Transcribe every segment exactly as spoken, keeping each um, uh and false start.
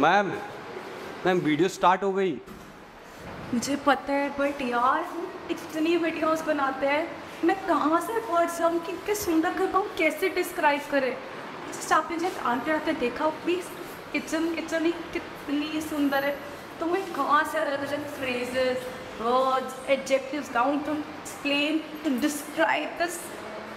Ma'am ma'am video start हो गई। मुझे पता है बट यार इतनी वीडियोस बनाते हैं, मैं कहाँ से पहुँच जाऊँ कि किस सुंदर घर को कैसे डिस्क्राइब करें। जस्ट आपने जैसे आते आते देखा प्लीज किचन किचन ही कितनी सुंदर है, तो मैं कहाँ से अलग अलग phrases words adjectives down to explain to describe this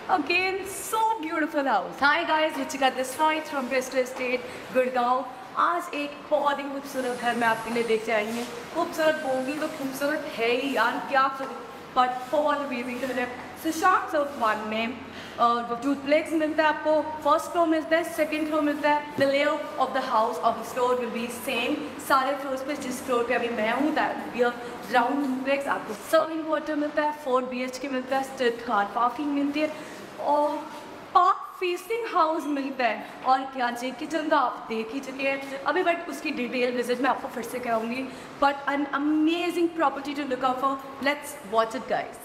again so beautiful house. Hi guys, Ruchika this side from Presto estate Gurgaon. आज एक बहुत ही खूबसूरत घर में आपके लिए देख आई हूँ। खूबसूरत होगी तो खूबसूरत है ही यार, क्या बट फॉर बेबीटर है। सुशांत लोक वन में डुप्लेक्स मिलता है आपको, फर्स्ट फ्लोर मिलता है, सेकंड फ्लोर मिलता है। The lay off the house of floor will be same सारे फ्लोर्स पे। जिस फ्लोर पे अभी मैं हूँ राउंड डुप्लेक्स, आपको सर्विंग वाटर मिलता है, फोर बी एच के मिलता है, स्ट्रीट कार पार्किंग मिलती है और पार्क फेसिंग हाउस मिलता है। और क्या जी किचन तो आप देख ही चुके हैं अभी, बट उसकी डिटेल विजिट मैं आपको फिर से कराऊंगी। But an amazing property to look out for, let's watch it guys.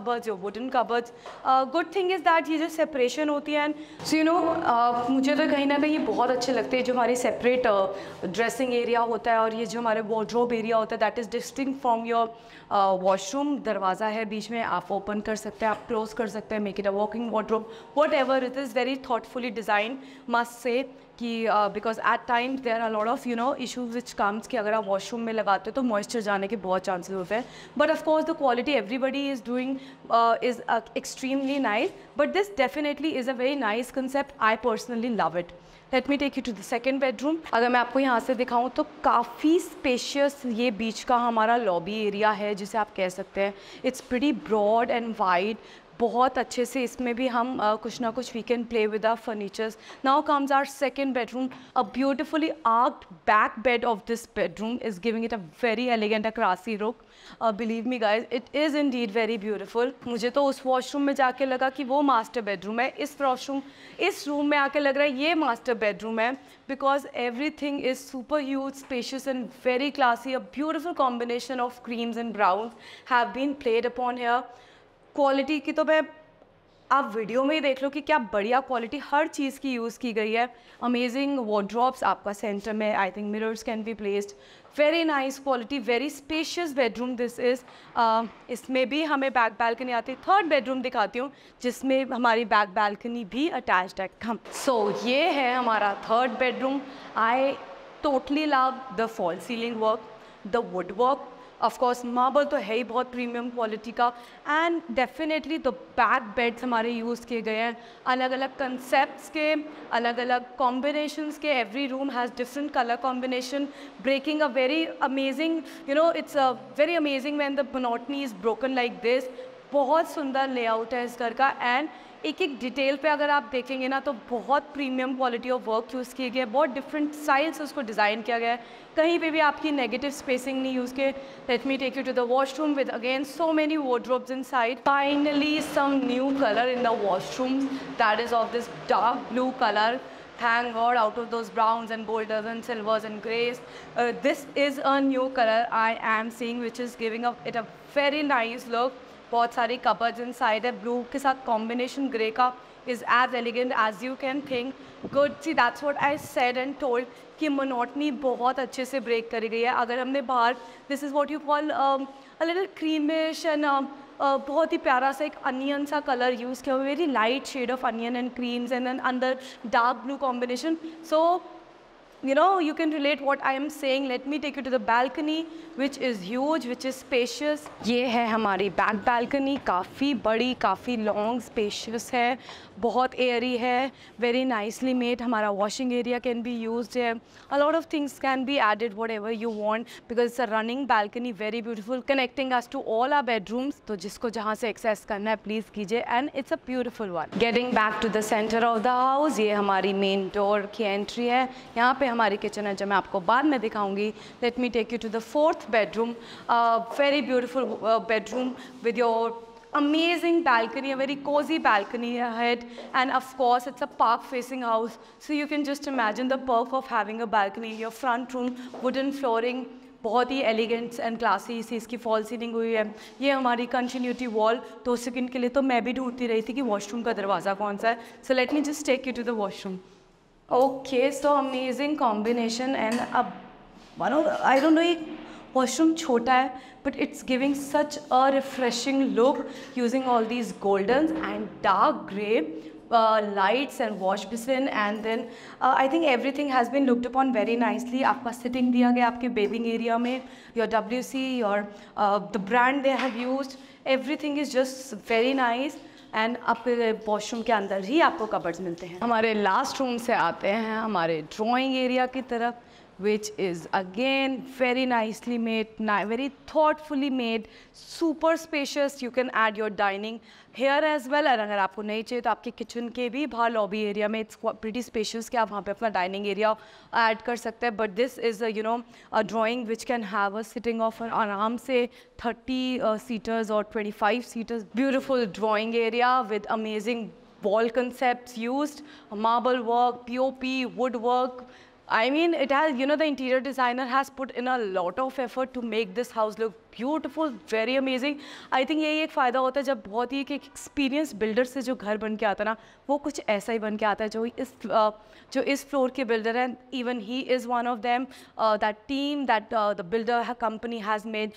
Cupboards और wooden cupboards, good thing is that ये जो सेपरेशन होती है एंड सो यू नो मुझे तो कहीं ना कहीं ये बहुत अच्छे लगते हैं। जो हमारे सेपरेट ड्रेसिंग एरिया होता है और ये जो हमारे वार्डरोब एरिया होता है that is distinct from your washroom. दरवाज़ा है बीच में, आप ओपन कर सकते हैं, आप क्लोज कर सकते हैं, make it a walking wardrobe whatever it is. Very thoughtfully design must say कि because at time there are lot of you know issues which comes कि अगर आप वॉशरूम में लगाते हो तो मॉइस्चर जाने के बहुत चांसेस होते हैं। But of course the quality everybody is doing is extremely nice, but this definitely is a very nice concept, I personally love it. Let me take you to the second bedroom. अगर मैं आपको यहाँ से दिखाऊँ तो काफ़ी स्पेशियस ये बीच का हमारा लॉबी एरिया है जिसे आप कह सकते हैं। It's pretty broad and wide, बहुत अच्छे से इसमें भी हम uh, कुछ ना कुछ we can play with our furnitures. Now comes our second bedroom. A beautifully arched back bed of this bedroom is giving it a very elegant a classy look. Believe me guys it is indeed very beautiful. मुझे तो उस washroom में जाके लगा कि वो master bedroom है, इस वॉशरूम इस रूम में आके लग रहा है ये मास्टर बेडरूम है because every thing is super huge spacious and very classy. A beautiful combination of creams and browns have been played upon here. Quality की तो मैं आप वीडियो में ही देख लो कि क्या बढ़िया क्वालिटी हर चीज़ की यूज़ की गई है। अमेजिंग वार्डरोब्स आपका सेंटर में, I think mirrors can be placed, very nice quality, very spacious bedroom this is. इसमें भी हमें बैक बालकनी आती है। थर्ड बेडरूम दिखाती हूँ जिसमें हमारी बैक बालकनी भी अटैच्ड है। हम सो so, ये है हमारा third bedroom. I totally love the fall ceiling work, the wood work, of course marble तो है ही बहुत प्रीमियम क्वालिटी का, and definitely the back beds हमारे यूज़ किए गए हैं अलग अलग कंसेप्ट्स के, अलग अलग कॉम्बिनेशंस के। Every room has different colour combination, breaking a very amazing, you know it's a very amazing when the monotony is broken like this. बहुत सुंदर लेआउट है इस घर का, एंड एक एक डिटेल पे अगर आप देखेंगे ना तो बहुत premium quality of work use किए गए, बहुत डिफरेंट स्टाइल से उसको डिज़ाइन किया गया है। कहीं पे भी आपकी नेगेटिव स्पेसिंग नहीं यूज़ के। Let me take you to the washroom with again so many wardrobes inside. Finally some new colour in the washroom, that is of this dark blue colour. Thank God, out of those browns and boulders and silvers and greys, uh, this is a new color I am seeing, which is giving a, it a very nice look. बहुत सारी cupboards inside है, blue के साथ combination grey का is as elegant as you can think. Good, see that's what I said and told कि monotony बहुत अच्छे से ब्रेक करी गई है। अगर हमने बाहर, this is what you call a little creamish and बहुत ही प्यारा सा एक अनियन सा कलर यूज़ किया हुआ, very light shade of onion and creams, and अंदर dark blue combination. So you know you can relate what I am saying. Let me take you to the balcony which is huge, which is spacious. ये है हमारी back balcony, काफ़ी बड़ी, काफ़ी long, spacious है, बहुत airy है, very nicely made. हमारा washing area can be used है, a lot of things can be added whatever you want because it's a running balcony, very beautiful, connecting us to all our bedrooms. तो जिसको जहाँ से access करना है please कीजिए, and it's a beautiful one. Getting back to the center of the house, ये हमारी main door की entry है, यहाँ पे हमारी किचन है जो मैं आपको बाद में दिखाऊंगी। Let me take you to the fourth bedroom, very beautiful bedroom with your amazing balcony, a very cozy balcony ahead, and of course it's a park facing house, so you can just imagine the perk of having a balcony. Your front room, wooden flooring, बहुत ही elegants and classy इसी इसकी fall ceiling हुई है। ये हमारी continuity wall, दो second के लिए तो मैं भी ढूंढती रही थी कि वॉशरूम का दरवाज़ा कौन सा है। So let me just take you to the washroom. Okay, so amazing combination and अब one of I don't know, एक वॉशरूम छोटा है but it's giving such a refreshing look using all these golden and dark grey lights and wash basin, and then I think everything has been looked upon very nicely. आपका sitting दिया गया आपके bathing area में, your W C, your the brand they have used, everything is just very nice. And आपके washroom के अंदर ही आपको cupboards मिलते हैं। हमारे लास्ट रूम से आते हैं हमारे ड्राइंग एरिया की तरफ, which is again very nicely made, very thoughtfully made, super spacious. You can add your dining here as well, और अगर आपको नहीं चाहिए तो आपके किचन के भी बाहर लॉबी एरिया में इट्स प्रिटी स्पेशियस कि आप वहाँ पे अपना डाइनिंग एरिया ऐड कर सकते हैं। But this is you know a drawing which can have a sitting of आराम से थर्टी सीटर्स और twenty five seaters. Beautiful drawing area with amazing wall concept use, marble work, P O P, wood work. I mean, it has, you know, the interior designer has put in a lot of effort to make this house look beautiful, very amazing. I think यही एक फ़ायदा होता है जब बहुत ही एक experience builder से जो घर बन के आता है ना, वो कुछ ऐसा ही बन के आता है जो इस जो इस फ्लोर के बिल्डर हैं, इवन ही is one of them, that team, that the builder company has made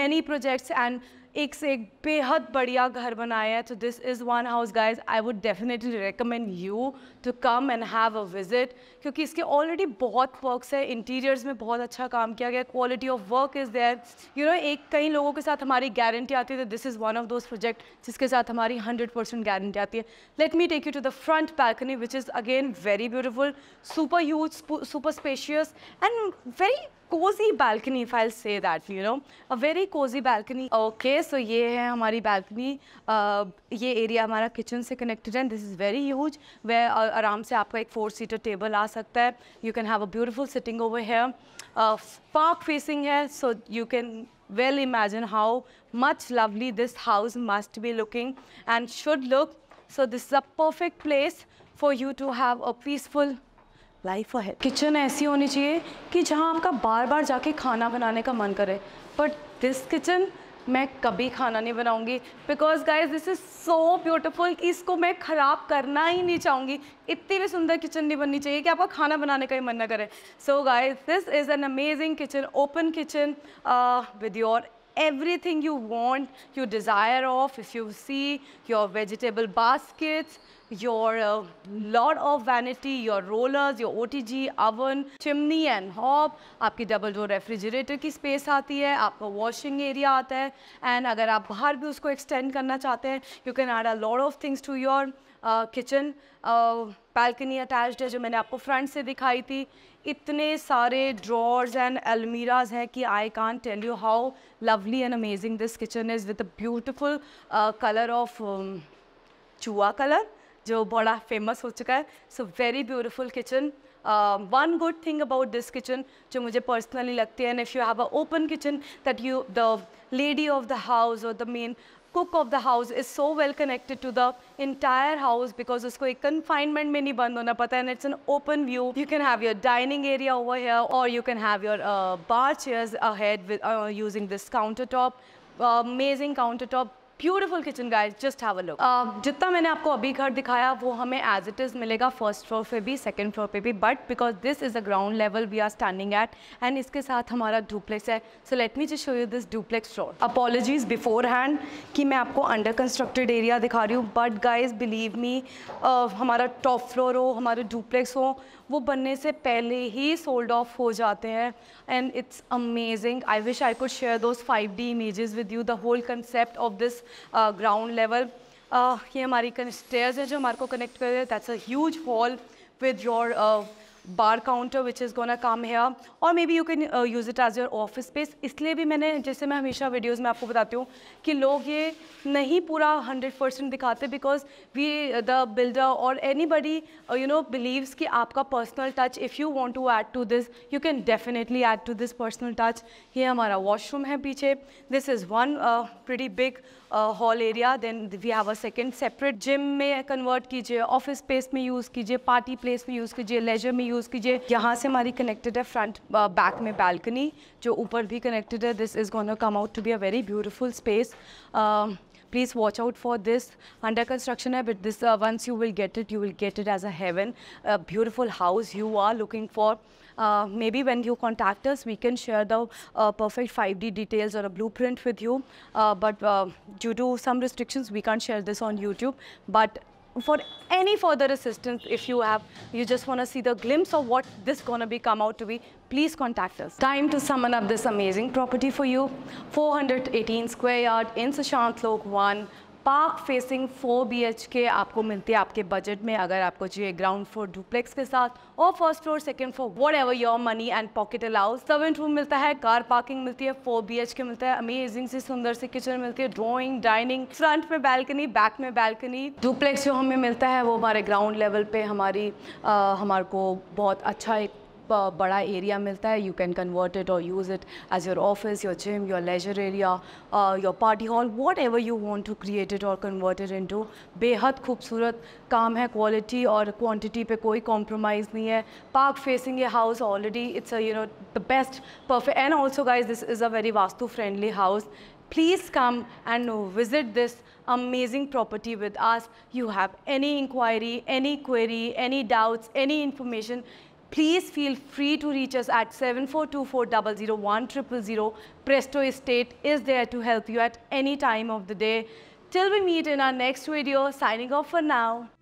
many projects and एक से एक बेहद बढ़िया घर बनाया है। तो this is one house guys I would definitely recommend you to come and have a visit, क्योंकि इसके ऑलरेडी बहुत वर्क्स है, इंटीरियर्स में बहुत अच्छा काम किया गया, quality of work is there, you know. एक कई लोगों के साथ हमारी गारंटी आती है, तो this is one of those project जिसके साथ हमारी हंड्रेड परसेंट गारंटी आती है। Let me take you to the front balcony which is again very beautiful, super huge, super spacious and very cosy balcony, if I will say that, you know, a very cosy balcony. Okay, so ये है हमारी balcony, uh, ये area हमारा kitchen से connected है। This is very huge, वे आराम से आपका एक फोर सीटर टेबल आ सकता है, you can have a beautiful sitting over here, park facing है, so you can well imagine how much lovely this house must be looking and should look. So this is a perfect place for you to have a peaceful life है। Kitchen ऐसी होनी चाहिए कि जहाँ आपका बार बार जाके खाना बनाने का मन करे, बट दिस किचन मैं कभी खाना नहीं बनाऊंगी because guys this is so beautiful कि इसको मैं ख़राब करना ही नहीं चाहूँगी। इतनी भी सुंदर किचन नहीं बननी चाहिए कि आपका खाना बनाने का ही मन ना करे। So guys this is an amazing kitchen, open kitchen with your everything you want, you desire of. If you see your vegetable baskets, your uh, lot of vanity, your rollers, your O T G oven, chimney and hob, आपकी double door refrigerator की space आती है, आपका washing area आता है, and अगर आप बाहर भी उसको extend करना चाहते हैं, you can add a lot of things to your uh, kitchen. Balcony uh, attached है जो मैंने आपको फ्रंट से दिखाई थी। इतने सारे ड्रॉर्स एंड अलमीराज हैं कि I can't tell you how lovely and amazing this kitchen is with a beautiful colour of चूआ कलर जो बड़ा फेमस हो चुका है। So very beautiful kitchen. One good thing about this kitchen जो मुझे पर्सनली लगती है, and if you have a open kitchen that you the lady of the house और the main cook of the house is so well connected to the entire house because usko ek confinement mein nahi band hona pata, and it's an open view. You can have your dining area over here, or you can have your uh, bar chairs ahead with uh, using this countertop. Uh, amazing countertop, beautiful kitchen guys, just have a look. जितना मैंने आपको अभी घर दिखाया वो हमें as it is मिलेगा first floor पे भी, सेकंड फ्लोर पे भी, but because this is a ground level we are standing at, and इसके साथ हमारा डुप्लेक्स है। So let me just show you this duplex floor. Apologies beforehand कि मैं आपको अंडर कंस्ट्रक्टेड एरिया दिखा रही हूँ, बट गाइज बिलीव मी, हमारा टॉप फ्लोर हो, हमारे डुप्लेक्स हो, वो बनने से पहले ही सोल्ड ऑफ हो जाते हैं, and it's amazing. I wish I could share those five D images with you, the whole concept of this ground level. ये हमारी स्टेयर्स हैं जो हमारे को कनेक्ट कर रहे हैं। That's a huge hall with your bar counter which is gonna come here, और maybe you can use it as your office space. इसलिए भी मैंने, जैसे मैं हमेशा वीडियोज़ में आपको बताती हूँ कि लोग ये नहीं पूरा हंड्रेड परसेंट दिखाते, बिकॉज वी द बिल्डर और anybody you know believes कि आपका personal touch if you want to add to this you can definitely add to this personal touch. ये हमारा वॉशरूम है पीछे। This is one pretty big hall area. Then we have a second separate, gym में convert कीजिए, office space में use कीजिए, party place में use कीजिए, लेजर में यूज़ कीजिए। यहाँ से हमारी कनेक्टेड है फ्रंट बैक में बालकनी जो ऊपर भी कनेक्टेड है। This is gonna come out to be a very beautiful space. Please watch out for this, under construction है, but this once you will get it, you will get it as a heaven, beautiful house you are looking for. Maybe when you contact us we can share the perfect five D details और a blueprint with you, but due to some restrictions we can't share this on YouTube. But for any further assistance, if you have, you just want to see the glimpse of what this gonna be come out to be, please contact us. Time to summon up this amazing property for you. four hundred eighteen square yard in Sushant Lok one, park facing four B H K आपको मिलती है आपके budget में, अगर आपको चाहिए ground floor duplex के साथ, और first floor, second floor, whatever your money and pocket allows. Servant room मिलता है, कार पार्किंग मिलती है, फोर बी एच के मिलता है, अमेजिंग से सुंदर से किचन मिलती है, ड्रॉइंग, डाइनिंग, फ्रंट में बालकनी, बैक में बालकनी। डुप्लेक्स जो हमें मिलता है वो हमारे ग्राउंड लेवल पे हमारी हमारे को बहुत अच्छा एक बड़ा एरिया मिलता है। यू कैन कन्वर्ट इट और use it as your office, your gym, your leisure area, your party hall, whatever you want to create it और कन्वर्ट इट इनटू। बेहद खूबसूरत काम है, क्वालिटी और क्वांटिटी पे कोई कॉम्प्रोमाइज़ नहीं है। पार्क फेसिंग ये house already it's you know the best perfect, and also guys this is a very vastu friendly house. Please come and visit this amazing property with us. You have any inquiry, any query, any doubts, any information, please feel free to reach us at seven four two four zero zero one zero zero zero. Presto Estate is there to help you at any time of the day. Till we meet in our next video, signing off for now.